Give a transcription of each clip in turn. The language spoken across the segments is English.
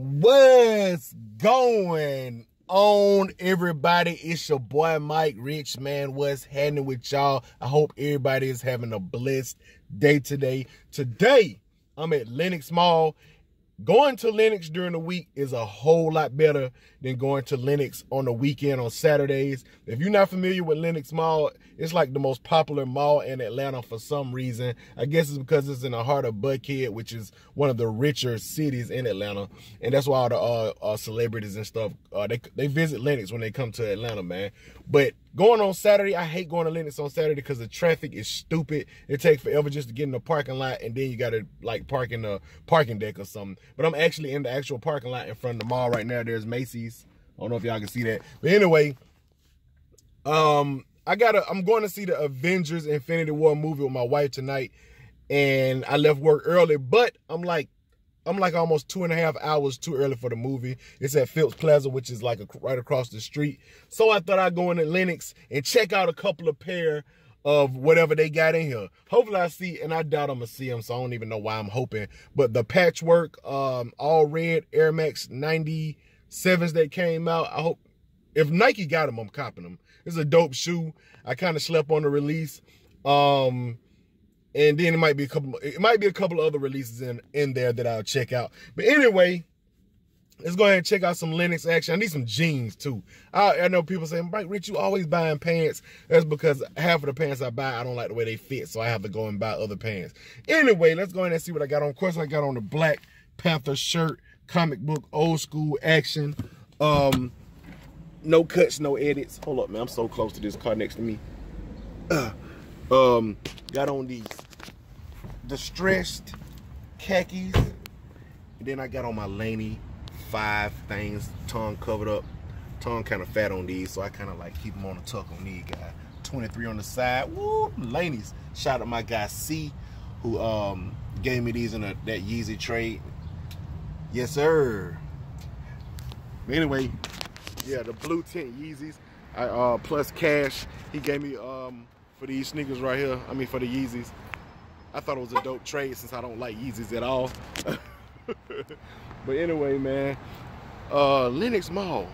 What's going on, everybody? It's your boy Mike Rich, man. What's happening with y'all? I hope everybody is having a blessed day today. Today, I'm at Lenox Mall. Going to Lenox during the week is a whole lot better than going to Lenox on the weekend on Saturdays. If you're not familiar with Lenox Mall, it's like the most popular mall in Atlanta for some reason. I guess it's because it's in the heart of Buckhead, which is one of the richer cities in Atlanta. And that's why all the celebrities and stuff, they visit Lenox when they come to Atlanta, man. But going on Saturday, I hate going to Lenox on Saturday because the traffic is stupid. It takes forever just to get in the parking lot, and then you got to like park in the parking deck or something. But I'm actually in the actual parking lot in front of the mall right now. There's Macy's. I don't know if y'all can see that. But anyway, I'm going to see the Avengers Infinity War movie with my wife tonight. And I left work early, but I'm like almost 2.5 hours too early for the movie. It's at Phillips Plaza, which is like right across the street. So I thought I'd go into Lenox and check out a couple of pair of whatever they got in here. Hopefully I see, and I doubt I'm going to see them, so I don't even know why I'm hoping. But the patchwork, all red Air Max 97s that came out, I hope, if Nike got them, I'm copping them. It's a dope shoe. I kind of slept on the release. And then it might be a couple other releases in there that I'll check out. But anyway, let's go ahead and check out some Lenox action. I need some jeans too. I know people say, Mike Rich, you always buying pants. That's because half of the pants I buy, I don't like the way they fit, so I have to go and buy other pants. Anyway, let's go ahead and see what I got on. Of course, I got on the Black Panther shirt, comic book, old school action. No cuts, no edits. Hold up, man. I'm so close to this car next to me. Got on these distressed khakis, and then I got on my Laney 5 things, tongue covered up, tongue kind of fat on these, so I kind of like keep them on the tuck on these guys. 23 on the side. Woo, Laney's. Shout out my guy C, who gave me these in that Yeezy trade. Yes, sir. Anyway, yeah, the blue tint Yeezys. I plus cash. He gave me for these sneakers right here, I mean for the Yeezys. I thought it was a dope trade since I don't like Yeezys at all. But anyway, man, Lenox Mall.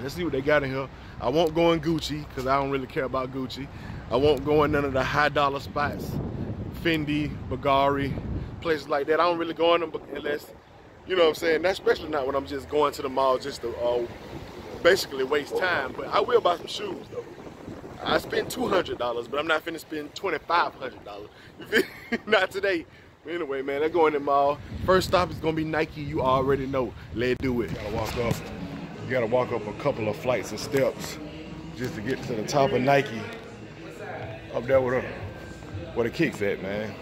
Let's see what they got in here. I won't go in Gucci because I don't really care about Gucci. I won't go in none of the high dollar spots, Fendi, Bulgari, places like that. I don't really go in them unless, you know what I'm saying, that's especially not when I'm just going to the mall just to basically waste time. But I will buy some shoes though. I spent $200, but I'm not finna spend $2,500. Not today. But anyway, man, they're going to the mall. First stop is gonna be Nike. You already know. Let's do it. You gotta walk up a couple of flights of steps just to get to the top of Nike. Up there where the kicks at, man.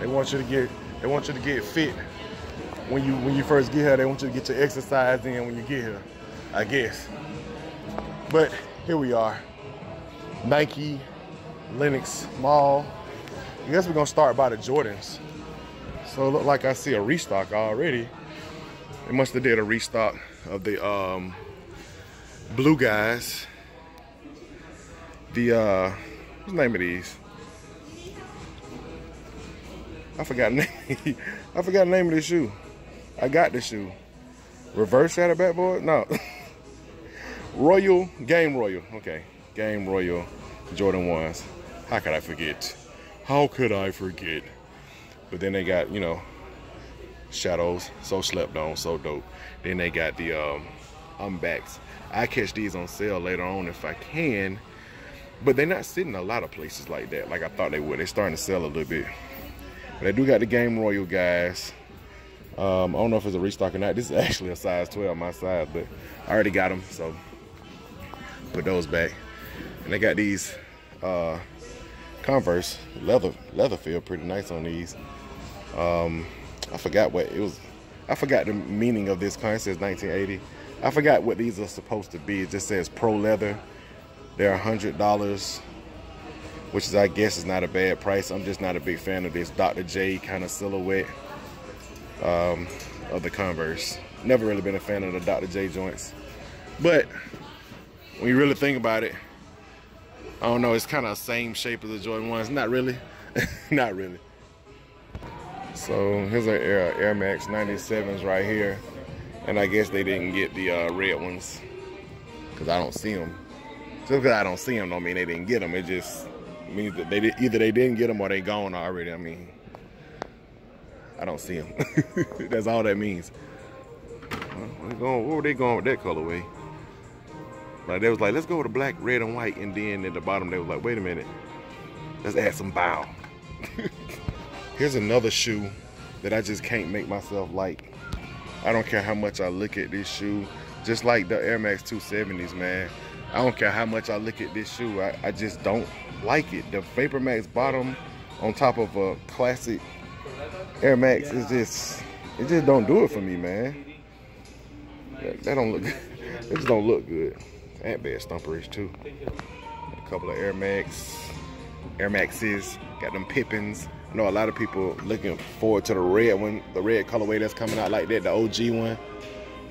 They want you to get fit when you first get here. They want you to get your exercise in when you get here, I guess. But here we are, Nike, Lenox Mall. I guess we're gonna start by the Jordans. So it look like I see a restock already. They must have did a restock of the blue guys. The, what's the name of these? I forgot the name of this shoe. I got this shoe. Reverse shadow backboard? No. Game Royal Jordan 1s. How could I forget? But then they got, you know, shadows, so slept on, so dope. Then they got the unbacks. I catch these on sale later on if I can, but they're not sitting a lot of places like that like I thought they would. They're starting to sell a little bit, but I do got the Game Royal guys. I don't know if it's a restock or not. This is actually a size 12, my size, but I already got them, so put those back. And they got these Converse leather feel pretty nice on these. I forgot what it was. I forgot the meaning of this kind. It says 1980. I forgot what these are supposed to be. It just says pro leather. They're $100, which is, I guess, is not a bad price. I'm just not a big fan of this Dr. J kind of silhouette of the Converse. Never really been a fan of the Dr. J joints, but when you really think about it, I don't know, it's kind of the same shape as the Jordan 1s. Not really. Not really. So here's an Air Max 97s right here. And I guess they didn't get the red ones because I don't see them. Just because I don't see them don't mean they didn't get them. It just means that either they didn't get them or they gone already. I mean, I don't see them. That's all that means. Where were they going with that colorway? Like, they was like, let's go with the black, red, and white. And then at the bottom, they was like, wait a minute. Let's add some bow. Here's another shoe that I just can't make myself like. I don't care how much I look at this shoe. Just like the Air Max 270s, man. I don't care how much I look at this shoe. I just don't like it. The Vapor Max bottom on top of a classic Air Max is just, it just don't do it for me, man. That don't look good. It just don't look good. That bad stumperage too. A couple of Air Maxes, got them Pippins. I know a lot of people looking forward to the red one, the red colorway that's coming out like that, the OG one.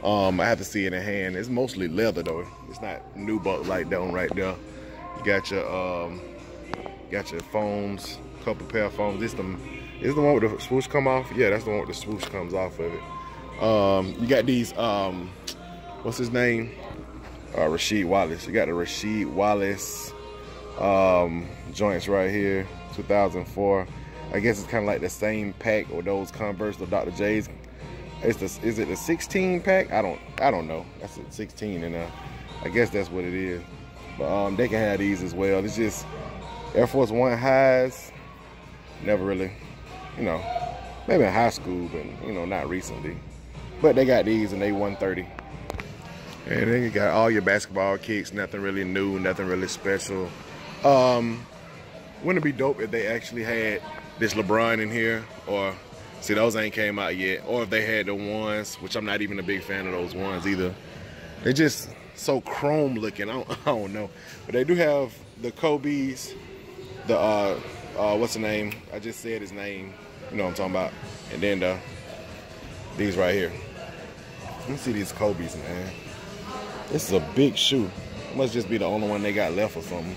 I have to see it in hand. It's mostly leather though. It's not new buck like that one right there. You got your foams, couple pair of foams. This the one with the swoosh come off? Yeah, that's the one with the swoosh comes off of it. You got these, what's his name? Rasheed Wallace. You got the Rasheed Wallace joints right here, 2004. I guess it's kind of like the same pack or those Converse, the Dr. J's. Is it the 16 pack? I don't know. That's a 16, and I guess that's what it is. But they can have these as well. It's just Air Force One highs. Never really, you know, maybe in high school, but you know, not recently. But they got these, and they 130. And then you got all your basketball kicks. Nothing really new. Nothing really special. Wouldn't it be dope if they actually had this LeBron in here? Or, see, those ain't came out yet. Or if they had the ones, which I'm not even a big fan of those ones either. They're just so chrome looking. I don't know. But they do have the Kobe's, the, what's the name? I just said his name. You know what I'm talking about. And then these right here. Let me see these Kobe's, man. This is a big shoe. It must just be the only one they got left or something.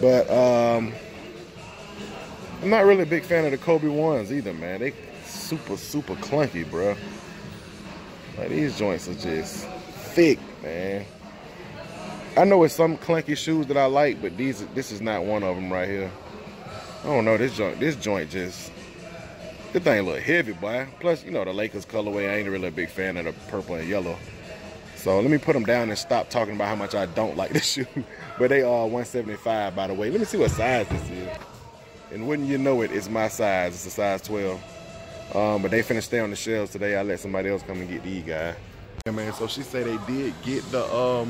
But I'm not really a big fan of the Kobe ones either, man. They super, super clunky, bro. Like, these joints are just thick, man. I know it's some clunky shoes that I like, but this is not one of them right here. I don't know, this joint just, this thing look heavy, boy. Plus, you know, the Lakers colorway, I ain't really a big fan of the purple and yellow. So let me put them down and stop talking about how much I don't like this shoe. But they are 175, by the way. Let me see what size this is. And wouldn't you know it, it's my size. It's a size 12. But they finna stay on the shelves today. I let somebody else come and get these guys. Yeah, man, so she said they did get the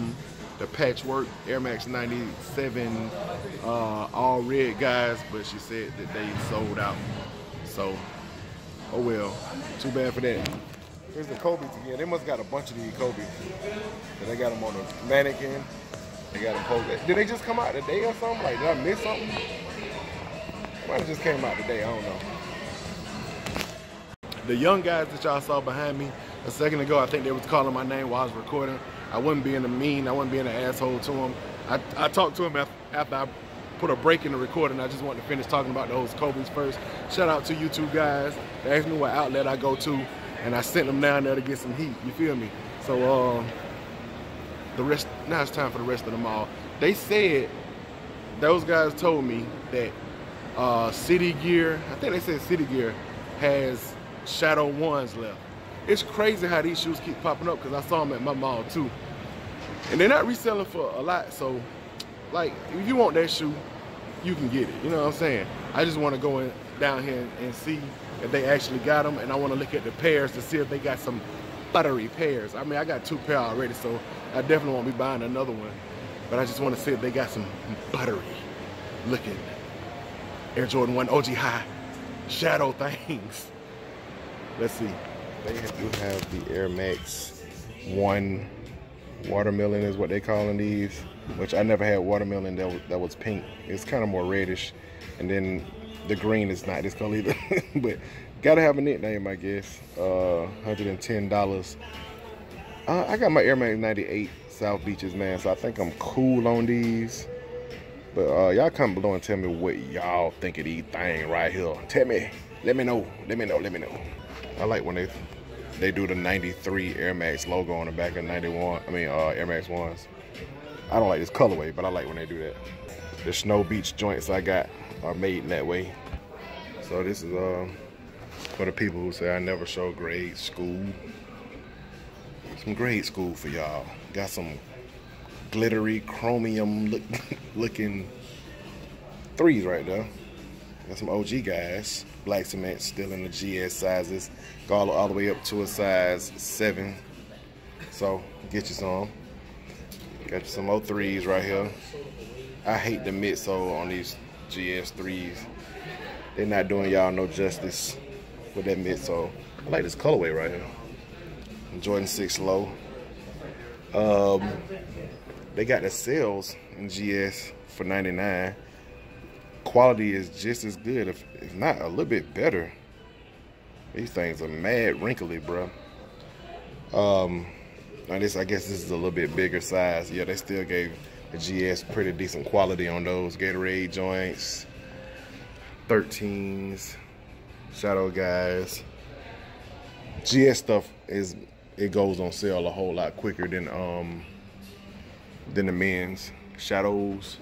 patchwork Air Max 97 all red guys, but she said that they sold out. So, oh well, too bad for that. Here's the Kobe's again. They must got a bunch of these Kobe's. They got them on a mannequin. They got them posted. Did they just come out today or something? Like, did I miss something? Might have just came out today. I don't know. The young guys that y'all saw behind me a second ago, I think they was calling my name while I was recording. I wasn't being a mean. I wasn't being an asshole to them. I talked to them after I put a break in the recording. I just wanted to finish talking about those Kobe's first. Shout out to you two guys. They asked me what outlet I go to. And I sent them down there to get some heat, you feel me? So now it's time for the rest of them all. They said, those guys told me that City Gear, I think they said City Gear, has Shadow Ones left. It's crazy how these shoes keep popping up because I saw them at my mall too. And they're not reselling for a lot, so like, if you want that shoe, you can get it, you know what I'm saying? I just want to go in down here and see if they actually got them, and I want to look at the pairs to see if they got some buttery pairs. I mean, I got two pairs already, so I definitely won't be buying another one, but I just want to see if they got some buttery looking Air Jordan 1 OG High shadow things. Let's see. They do have the Air Max 1 watermelon is what they calling these, which I never had watermelon that was pink. It's kind of more reddish, and then the green is not this color either, but gotta have a nickname, I guess. $110. I got my Air Max 98 South Beaches, man, so I think I'm cool on these. But y'all come below and tell me what y'all think of these things right here. Tell me Let me know. I like when they do the 93 Air Max logo on the back of Air Max 1s. I don't like this colorway, but I like when they do that. The Snow Beach joints I got are made in that way. So this is for the people who say I never show grade school. Some grade school for y'all. Got some glittery, chromium looking threes right there. Got some OG guys. Black cement, still in the GS sizes. Go all the way up to a size 7. So, get you some. Got some O3s right here. I hate the midsole on these GS3s. They're not doing y'all no justice with that midsole. I like this colorway right here. Jordan 6 Low. They got the sales in GS for $99. Quality is just as good, if not a little bit better. These things are mad wrinkly, bro. I guess this is a little bit bigger size. Yeah, they still gave the GS pretty decent quality on those. Gatorade joints, 13s, shadow guys. GS stuff goes on sale a whole lot quicker than the men's shadows.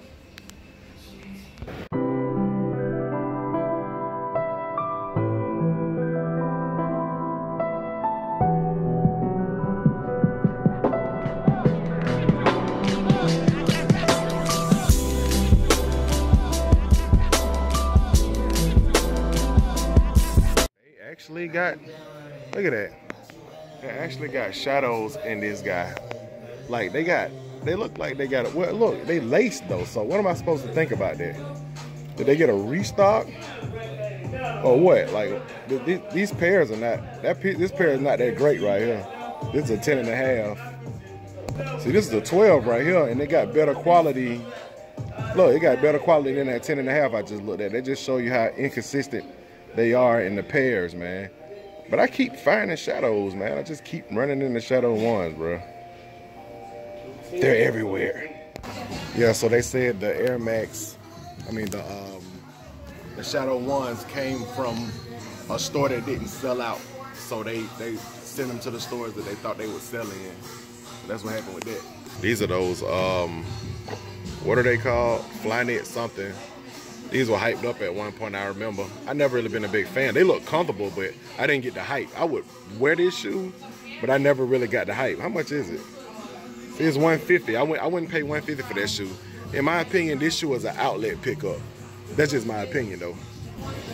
They actually got, look at that. They actually got shadows in this guy. Like they look like they got it. Well, look, they laced though. So what am I supposed to think about that? Did they get a restock or what? Like these pairs are not. This pair is not that great right here. This is a 10.5. See, this is a 12 right here, and they got better quality. Look, it got better quality than that 10.5 I just looked at. They just show you how inconsistent they are in the pairs, man. But I keep finding shadows, man. I just keep running into shadow ones, bro. They're everywhere. Yeah, so they said the Air Max, the shadow ones came from a store that didn't sell out. So they sent them to the stores that they thought they would sell in. That's what happened with that. These are those, what are they called? Flynet something. These were hyped up at one point, I remember. I never really been a big fan. They look comfortable, but I didn't get the hype. I would wear this shoe, but I never really got the hype. How much is it? It's $150. I wouldn't pay $150 for that shoe. In my opinion, this shoe is an outlet pickup. That's just my opinion, though.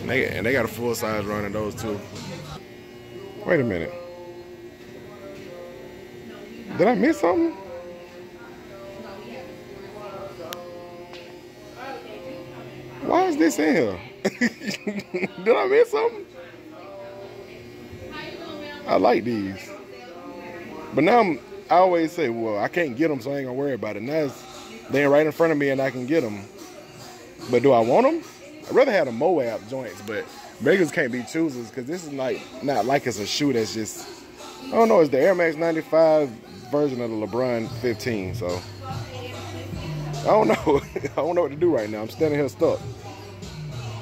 And they got a full size run of those, too. Wait a minute. Did I miss something? Why is this in here? Did I miss something? I like these. But now I always say, well, I can't get them, so I ain't gonna worry about it. Now they're right in front of me and I can get them. But do I want them? I'd rather have the Moab joints, but beggars can't be choosers because this is like, not like it's a shoe that's just, I don't know, it's the Air Max 95 version of the LeBron 15, so. I don't know. I don't know what to do right now. I'm standing here stuck.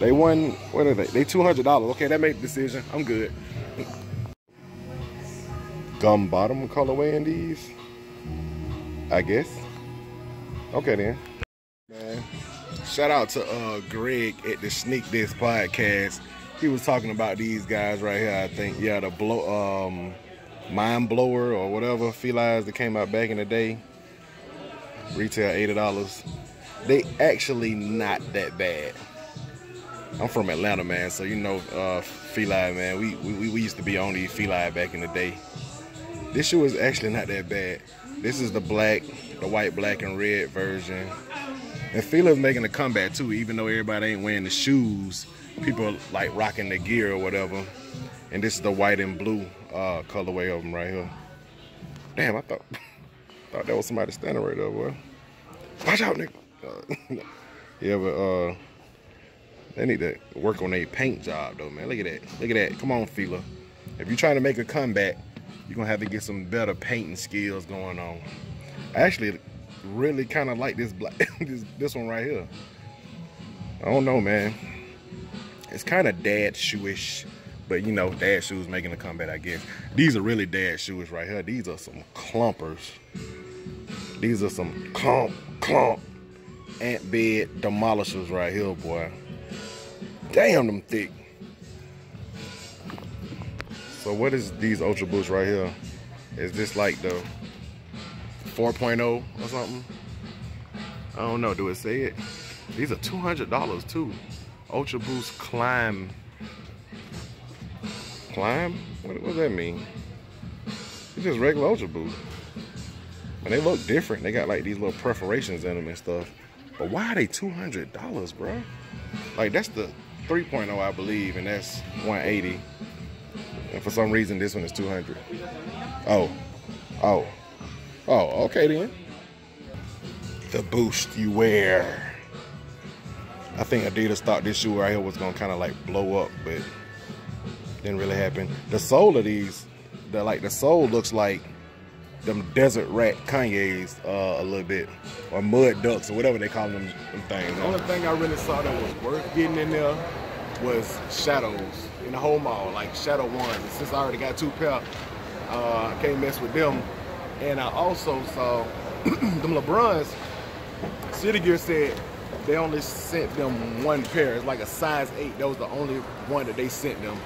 They won, what are they? They $200. Okay, that made the decision. I'm good. Gum bottom colorway in these, I guess. Okay then. Man, shout out to Greg at the Sneak Disc Podcast. He was talking about these guys right here, I think. Yeah, the Mind Blower or whatever, Fila's that came out back in the day. Retail $80. They actually not that bad. I'm from Atlanta, man, so you know Fila, man. We used to be on these Fila back in the day. This shoe is actually not that bad. This is the black, the white, black, and red version. And Fila's making a comeback too, even though everybody ain't wearing the shoes. People are, like, rocking the gear or whatever. And this is the white and blue colorway of them right here. Damn, I thought that was somebody standing right there, boy. Watch out, nigga. Yeah, but they need to work on their paint job, though, man. Look at that. Look at that. Come on, Fila. If you're trying to make a comeback, you're going to have to get some better painting skills going on. I actually really kind of like this black, this one right here. I don't know, man. It's kind of dad shoe-ish, but you know, dad shoes making a comeback, I guess. These are really dad shoes right here. These are some clumpers. These are some clump ant bed demolishers right here, boy. Damn them thick. So what is these Ultra Boosts right here? Is this like the 4.0 or something? I don't know, do it say it? These are $200 too. Ultra Boost Climb. Climb? What does that mean? It's just regular Ultra Boost. And they look different. They got like these little perforations in them and stuff. But why are they $200, bro? Like that's the 3.0, I believe, and that's 180. And for some reason, this one is 200. Oh, okay then. The Boost you wear. I think Adidas thought this shoe right here was gonna kind of like blow up, but didn't really happen. The sole of these, the sole looks like them Desert Rat Kanye's a little bit, or Mud Ducks, or whatever they call them things. The only thing I really saw that was worth getting in there was Shadows in the whole mall, like Shadow Ones. And since I already got two pair, I can't mess with them. And I also saw them LeBrons. City Gear said they only sent them one pair. It's like a size 8. That was the only one that they sent them.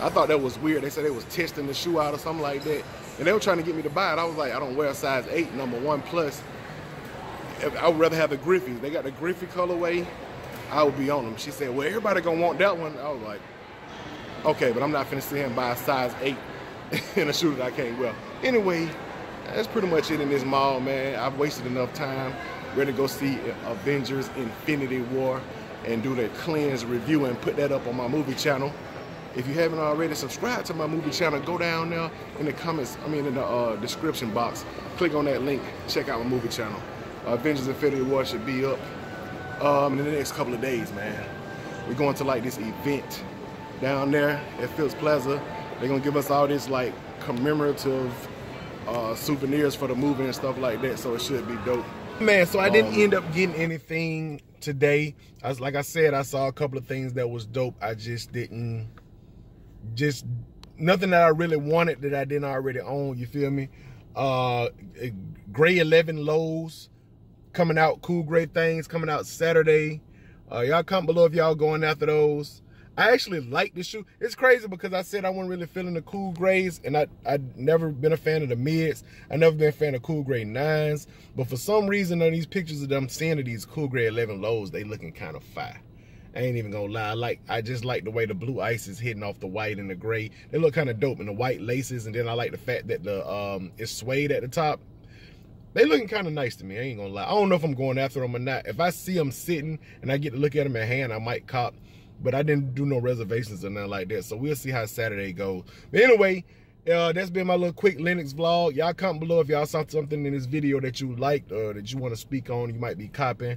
I thought that was weird. They said they was testing the shoe out or something like that. And they were trying to get me to buy it. I was like, I don't wear a size 8, number 1 plus. I would rather have the Griffey's. They got the Griffey colorway. I would be on them. She said, well, everybody gonna want that one. I was like, okay, but I'm not finna sit here and buy a size 8 in a shoe that I can't wear. Anyway, that's pretty much it in this mall, man. I've wasted enough time. Ready to go see Avengers Infinity War and do the cleanse review and put that up on my movie channel. If you haven't already, subscribe to my movie channel. Go down there in the comments, in the description box. Click on that link. Check out my movie channel. Avengers Infinity War should be up in the next couple of days, man. We're going to like this event down there at Phillips Plaza. They're gonna give us all this like commemorative souvenirs for the movie and stuff like that, so it should be dope. Man, so I didn't end up getting anything today. Like I said, I saw a couple of things that was dope. I just didn't, nothing that I really wanted that I didn't already own, you feel me? Gray 11 lows coming out, cool gray things coming out Saturday. Y'all comment below if y'all going after those. I actually like this shoe. It's crazy because I said I wasn't really feeling the cool grays, and I'd never been a fan of the mids. I've never been a fan of cool gray 9s. But for some reason, on these pictures that I'm seeing of these cool gray 11 lows, they looking kind of fire. I ain't even gonna lie. I just like the way the blue ice is hitting off the white and the gray. They look kind of dope in the white laces, and then I like the fact that the it's suede at the top. They looking kind of nice to me. I ain't gonna lie. I don't know if I'm going after them or not. If I see them sitting and I get to look at them in hand, I might cop. But I didn't do no reservations or nothing like that. So we'll see how Saturday goes. But anyway, that's been my little quick Lenox vlog. Y'all comment below if y'all saw something in this video that you liked or that you want to speak on. You might be copping.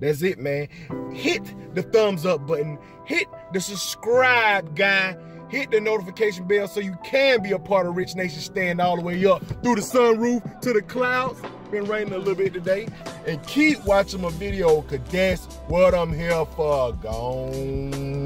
That's it, man. Hit the thumbs up button. Hit the subscribe guy. Hit the notification bell so you can be a part of Rich Nation, stand all the way up through the sunroof to the clouds. Been raining a little bit today. And keep watching my video, because that's what I'm here for. Gone.